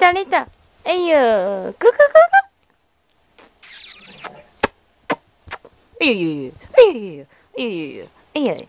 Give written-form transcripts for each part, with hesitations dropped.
Alita, alita. Ey, cucu, cucu. Ey, ey, ey, ey.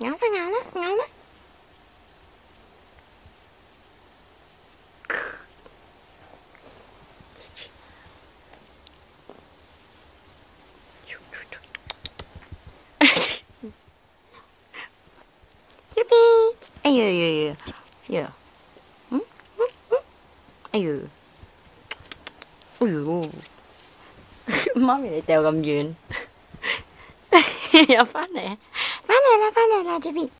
Ngáo đó, ngáo đó, ngáo đó. Ay, yeah. Ay, ui, má mày lại tèo gầm duyên. Giờ phá nè, phá nè là chị Bi.